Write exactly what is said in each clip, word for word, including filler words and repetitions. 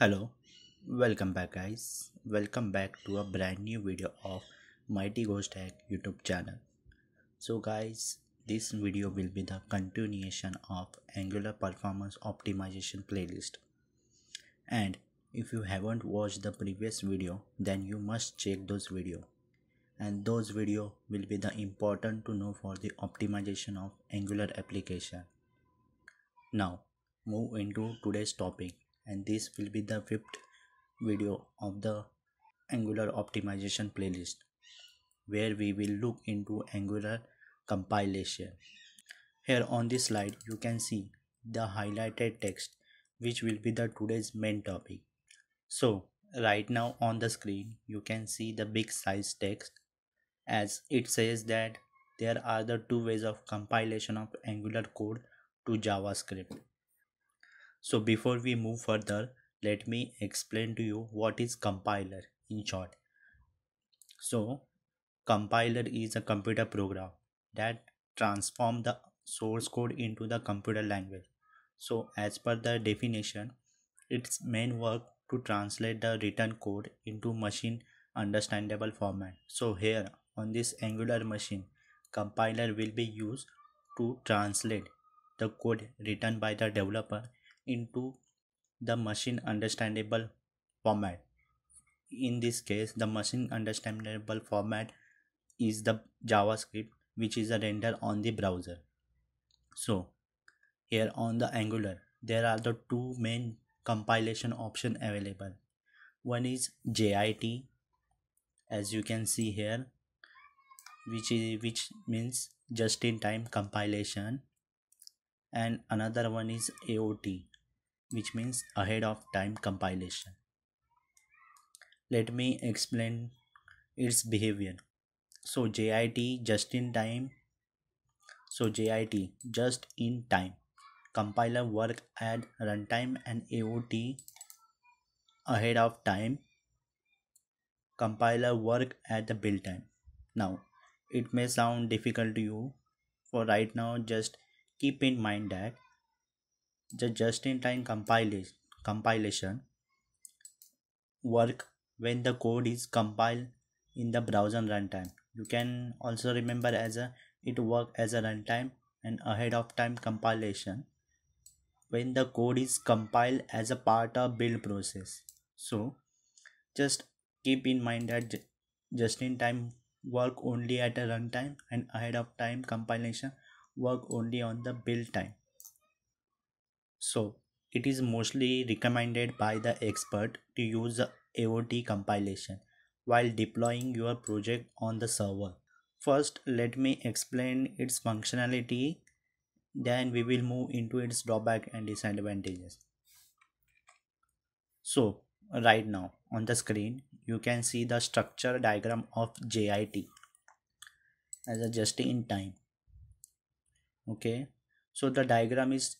Hello, welcome back guys, welcome back to a brand new video of Mighty Ghost Hack YouTube channel. So guys, this video will be the continuation of Angular performance optimization playlist, and if you haven't watched the previous video then you must check those video, and those video will be the important to know for the optimization of Angular application. Now move into today's topic, and this will be the fifth video of the Angular optimization playlist, where we will look into Angular compilation. Here on this slide you can see the highlighted text which will be the today's main topic. So right now on the screen you can see the big size text, as it says that there are the two ways of compilation of Angular code to JavaScript. So before we move further, let me explain to you what is compiler in short. So compiler is a computer program that transforms the source code into the computer language. So as per the definition, its main work to translate the written code into machine understandable format. So here on this Angular machine, compiler will be used to translate the code written by the developer into the machine understandable format. In this case, the machine understandable format is the JavaScript, which is a render on the browser. So here on the Angular there are the two main compilation option available. One is J I T, as you can see here, which is which means just in time compilation, and another one is A O T, which means ahead of time compilation. Let me explain its behavior. So J I T, just in time. So J I T, just in time compiler work at runtime, and A O T, ahead of time compiler work at the build time. Now it may sound difficult to you. For right now, just keep in mind that the just-in-time compilation compilation work when the code is compiled in the browser runtime. You can also remember as a it work as a runtime, and ahead of time compilation when the code is compiled as a part of build process. So just keep in mind that just-in-time work only at a runtime, and ahead of time compilation work only on the build time. So it is mostly recommended by the expert to use the A O T compilation while deploying your project on the server. First, let me explain its functionality, then we will move into its drawback and disadvantages. So right now on the screen you can see the structure diagram of J I T as a just in time. Okay, so the diagram is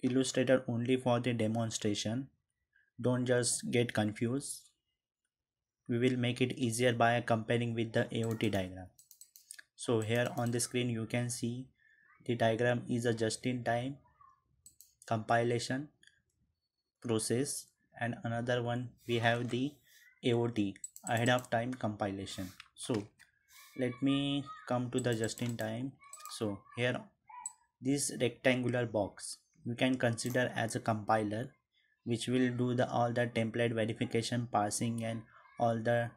illustrated only for the demonstration. Don't just get confused. We will make it easier by comparing with the A O T diagram. So here on the screen you can see the diagram is a just-in-time compilation process, and another one we have the A O T, ahead of time compilation. So let me come to the just-in-time. So here this rectangular box you can consider as a compiler, which will do the all the template verification, parsing, and all the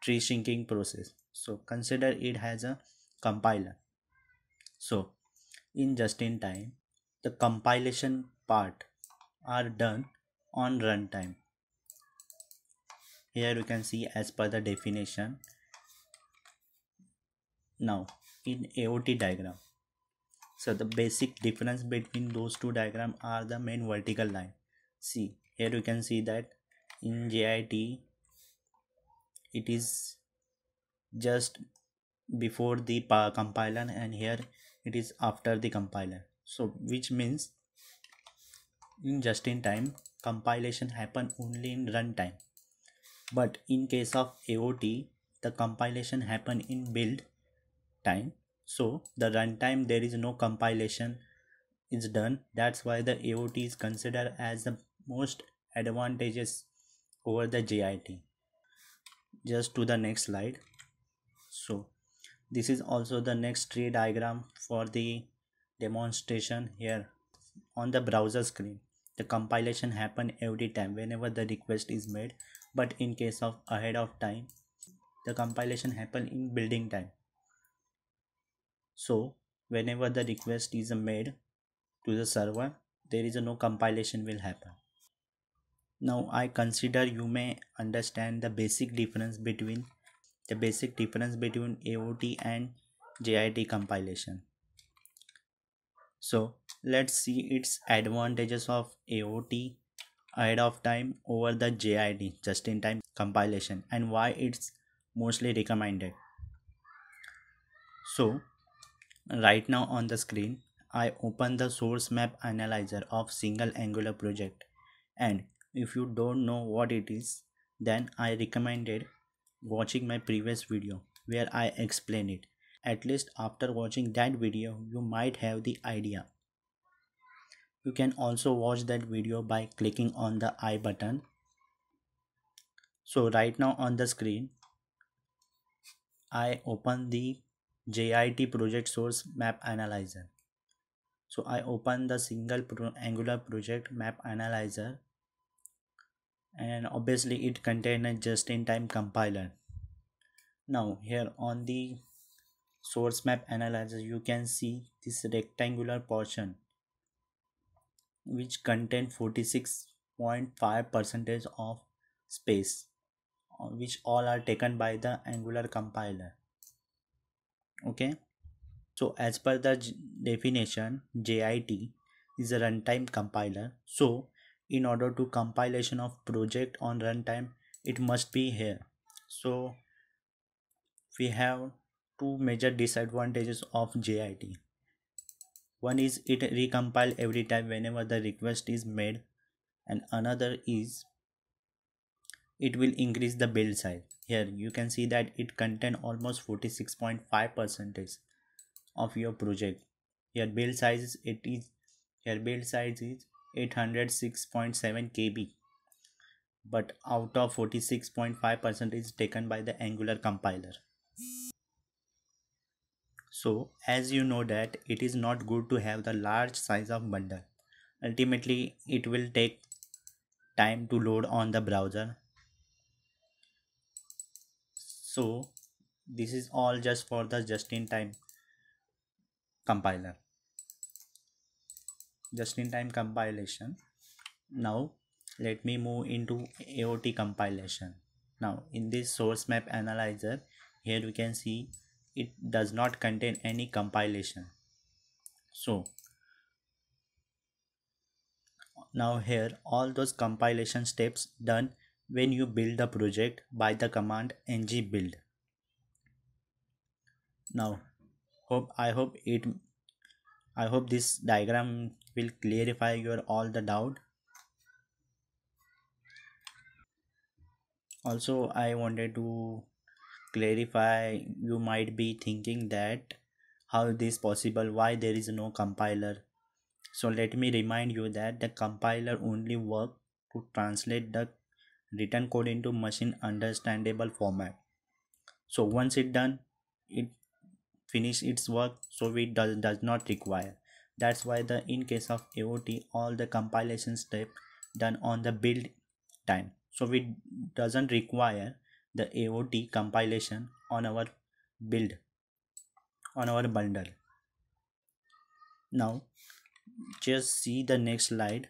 tree shrinking process. So consider it as a compiler. So in just in time the compilation part are done on runtime. Here you can see as per the definition. Now in A O T diagram, so the basic difference between those two diagrams are the main vertical line. See, here you can see that in J I T it is just before the compiler, and here it is after the compiler. So which means in just in time compilation happen only in runtime, but in case of A O T the compilation happen in build time. So the runtime there is no compilation is done. That's why the A O T is considered as the most advantages over the J I T. Just to the next slide. So this is also the next tree diagram for the demonstration here on the browser screen. The compilation happen every time whenever the request is made, but in case of ahead of time, the compilation happen in building time. So whenever the request is made to the server, there is a no compilation will happen. Now I consider you may understand the basic difference between the basic difference between A O T and J I T compilation. So let's see its advantages of A O T ahead of time over the J I T just in time compilation and why it's mostly recommended. So right now on the screen, I open the source map analyzer of single Angular project, and if you don't know what it is, then I recommended watching my previous video where I explain it. At least after watching that video, you might have the idea. You can also watch that video by clicking on the I button. So right now on the screen, I open the J I T project source map analyzer. So I open the single pro Angular project map analyzer, and obviously it contains a just-in-time compiler. Now here on the source map analyzer, you can see this rectangular portion which contains forty-six point five percent of space, which all are taken by the Angular compiler. Okay, so as per the definition, J I T is a runtime compiler. So in order to compilation of project on runtime, it must be here. So we have two major disadvantages of J I T. One is it recompile every time whenever the request is made, and another is it will increase the build size. Here you can see that it contains almost forty-six point five percent of your project. Here build size is it is here build size is eight hundred six point seven K B, but out of forty-six point five percent is taken by the Angular compiler. So as you know that it is not good to have the large size of bundle. Ultimately it will take time to load on the browser. So this is all just for the just-in-time compiler. Just-in-time compilation. Now let me move into A O T compilation. Now in this source map analyzer, here we can see it does not contain any compilation. So now here all those compilation steps done when you build the project by the command ng build. Now hope I hope it I hope this diagram will clarify your all the doubt. Also I wanted to clarify, you might be thinking that how this possible, why there is no compiler. So let me remind you that the compiler only work to translate the written code into machine understandable format. So once it done, it finish its work, so it does, does not require. That's why the in case of A O T, all the compilation step done on the build time, so it doesn't require the A O T compilation on our build on our bundle. Now just see the next slide.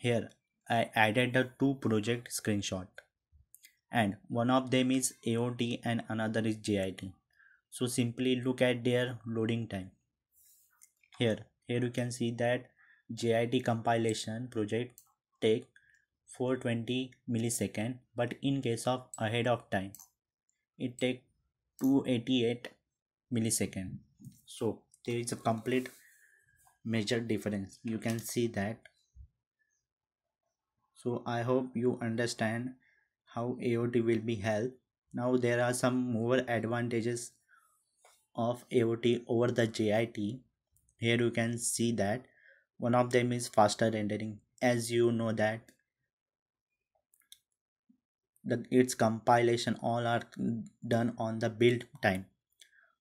Here I added the two project screenshot, and one of them is A O T and another is J I T. So simply look at their loading time. Here, here you can see that J I T compilation project take four hundred twenty milliseconds, but in case of ahead of time, it take two hundred eighty-eight milliseconds. So there is a complete major difference. You can see that. So I hope you understand how A O T will be held. Now there are some more advantages of A O T over the J I T. Here you can see that one of them is faster rendering. as you know that the its compilation all are done on the build time.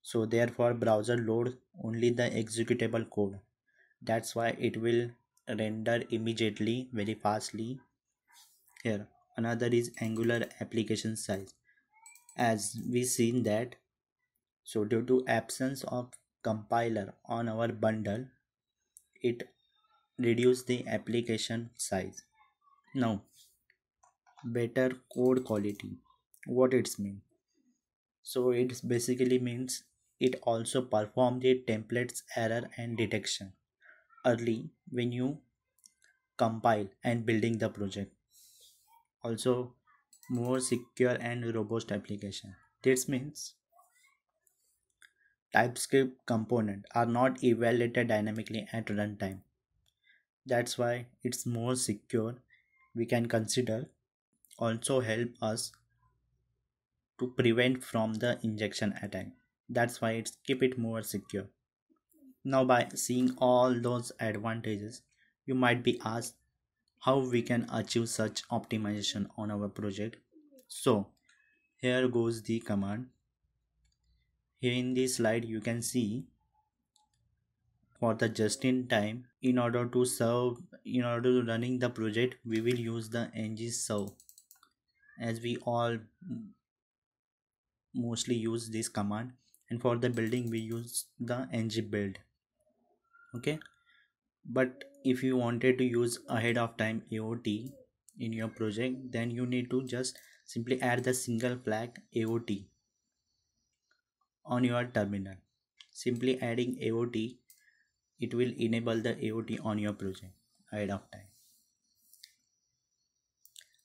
So therefore browser loads only the executable code. That's why it will render immediately, very fastly. Here another is Angular application size. As we seen that, so due to absence of compiler on our bundle, it reduced the application size. Now better code quality, what it's mean? So it basically means it also performs the templates error and detection early when you compile and building the project. Also more secure and robust application. This means TypeScript components are not evaluated dynamically at runtime. That's why it's more secure. We can consider also help us to prevent from the injection attack. That's why it's keep it more secure. Now by seeing all those advantages, you might be asked how we can achieve such optimization on our project. So here goes the command. Here in this slide you can see for the just in time, in order to serve in order to running the project, we will use the ng serve, as we all mostly use this command, and for the building we use the ng build. Okay, but if you wanted to use ahead of time A O T in your project, then you need to just simply add the single flag A O T on your terminal. Simply adding A O T, it will enable the A O T on your project ahead of time.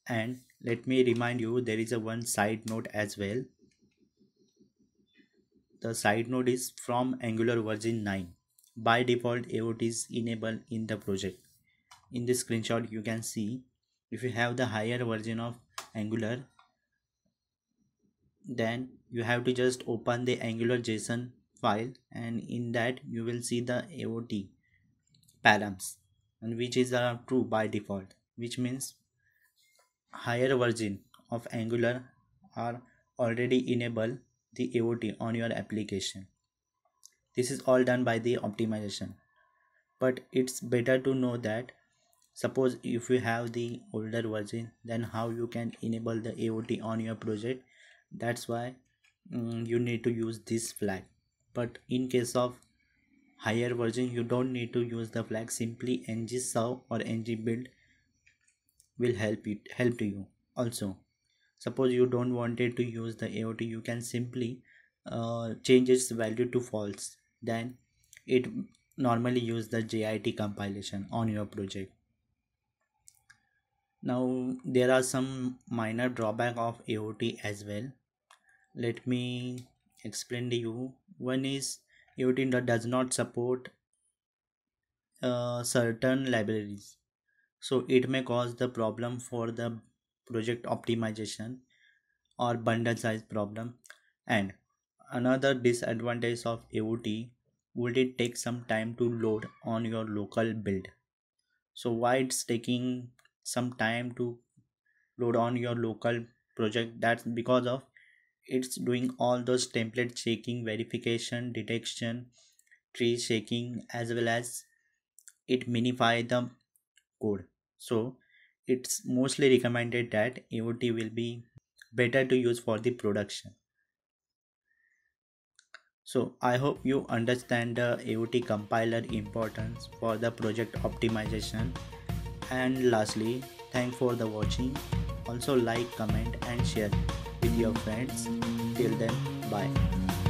And let me remind you, there is a one side note as well. The side note is from Angular version nine. By default A O T is enabled in the project. In this screenshot you can see, if you have the higher version of Angular, then you have to just open the angular dot J S O N file, and in that you will see the A O T params, and which is uh, true by default, which means higher version of Angular are already enabled the A O T on your application. This is all done by the optimization, but it's better to know that suppose if you have the older version, then how you can enable the A O T on your project. That's why um, you need to use this flag. But in case of higher version, you don't need to use the flag. Simply ng serve or ng build will help it help to you. Also, suppose you don't wanted to use the A O T, you can simply uh, change its value to false. Then it normally use the J I T compilation on your project. Now there are some minor drawback of A O T as well. Let me explain to you. One is A O T does not support uh, certain libraries, so it may cause the problem for the project optimization or bundle size problem. And another disadvantage of A O T would it take some time to load on your local build. So why it's taking some time to load on your local project? That's because of it's doing all those template checking, verification, detection, tree checking, as well as it minify the code. So it's mostly recommended that A O T will be better to use for the production. So I hope you understand the A O T compiler importance for the project optimization. And lastly, thanks for the watching. Also like, comment and share with your friends. Till then, bye.